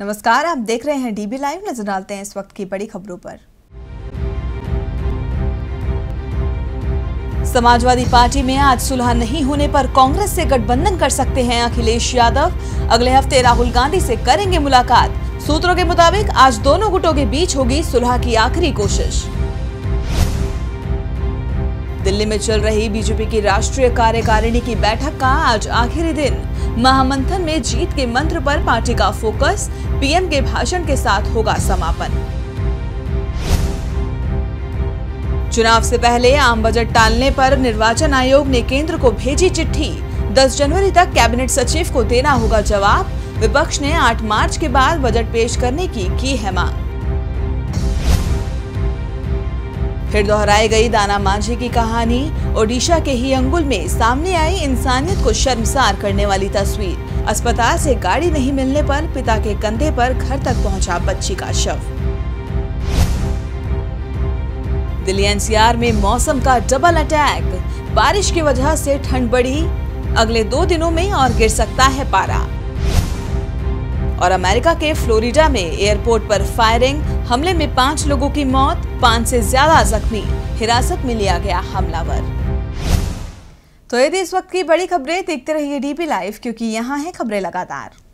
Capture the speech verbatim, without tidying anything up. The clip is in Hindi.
नमस्कार, आप देख रहे हैं डीबी लाइव। नजर डालते हैं इस वक्त की बड़ी खबरों पर। समाजवादी पार्टी में आज सुलह नहीं होने पर कांग्रेस से गठबंधन कर सकते हैं अखिलेश यादव। अगले हफ्ते राहुल गांधी से करेंगे मुलाकात। सूत्रों के मुताबिक आज दोनों गुटों के बीच होगी सुलह की आखिरी कोशिश। दिल्ली में चल रही बीजेपी की राष्ट्रीय कार्यकारिणी की बैठक का आज आखिरी दिन। महामंथन में जीत के मंत्र पर पार्टी का फोकस। पीएम के भाषण के साथ होगा समापन। चुनाव से पहले आम बजट टालने पर निर्वाचन आयोग ने केंद्र को भेजी चिट्ठी। दस जनवरी तक कैबिनेट सचिव को देना होगा जवाब। विपक्ष ने आठ मार्च के बाद बजट पेश करने की की है मांग। फिर दोहराई गई दाना मांझी की कहानी। ओडिशा के ही अंगुल में सामने आई इंसानियत को शर्मसार करने वाली तस्वीर। अस्पताल से गाड़ी नहीं मिलने पर पिता के कंधे पर घर तक पहुंचा बच्ची का शव। दिल्ली एनसीआर में मौसम का डबल अटैक। बारिश की वजह से ठंड बढ़ी अगले दो दिनों में और गिर सकता है पारा। और अमेरिका के फ्लोरिडा में एयरपोर्ट पर फायरिंग। हमले में पांच लोगों की मौत, पांच से ज्यादा जख्मी। हिरासत में लिया गया हमलावर। तो ये थी इस वक्त की बड़ी खबरें। देखते रहिए डीबी लाइव, क्योंकि यहाँ है खबरें लगातार।